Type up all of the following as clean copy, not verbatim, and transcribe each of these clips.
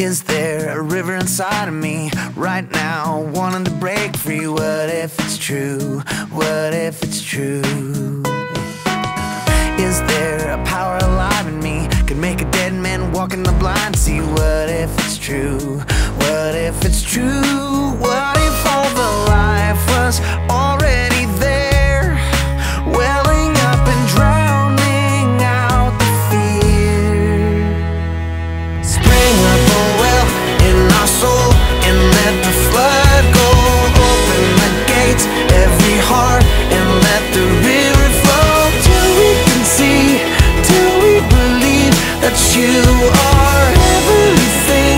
Is there a river inside of me right now, wanting to break free? What if it's true? What if it's true? Is there a power alive in me, could make a dead man walk in the blind see? What if it's true? What if it's true? What if all the life was already there, welling up and drowning out the fear? Spring up a well in our soul and let the flood go. Open the gates, every heart, and let the river flow. Till we can see, till we believe that you are everything,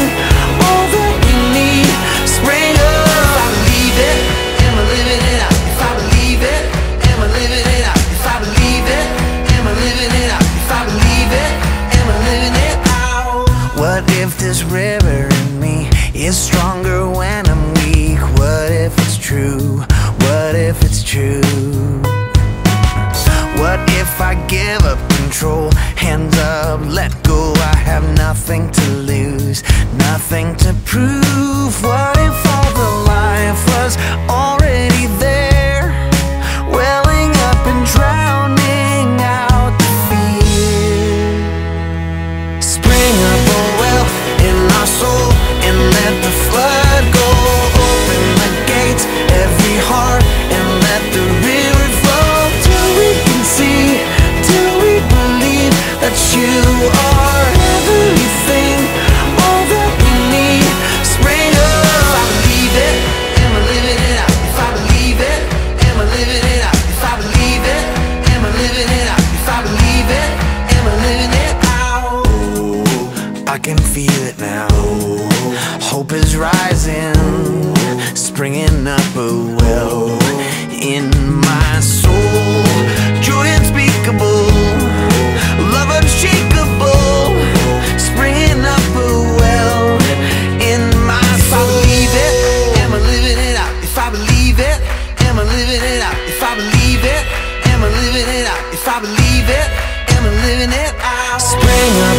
all that we need. Spring up. If I believe it, am I living it out? If I believe it, am I living it out? If I believe it, am I living it out? If I believe it, am I living it out? What if this river in me is stronger when I'm weak? What if it's true? What if it's true? What if I give up control? Hands up, let go, I have nothing to lose, nothing to prove. What if all the life was already there, welling up and drowning out the fear? Spring up a well in our soul and let the flood go. Open the gates, every heart, and let the river flow. Till we can see, till we believe that you are everything, all that we need. Spring up. If I believe it, am I living it out? If I believe it, am I living it out? If I believe it, am I living it out? If I believe it, am I living it out? I can feel it now. Hope is rising, springing up a well in my soul. Joy unspeakable, love unshakable, springing up a well in my soul. If I believe it, am I living it out? If I believe it, am I living it out? If I believe it, am I living it out? If I believe it, am I living it out? Spring up.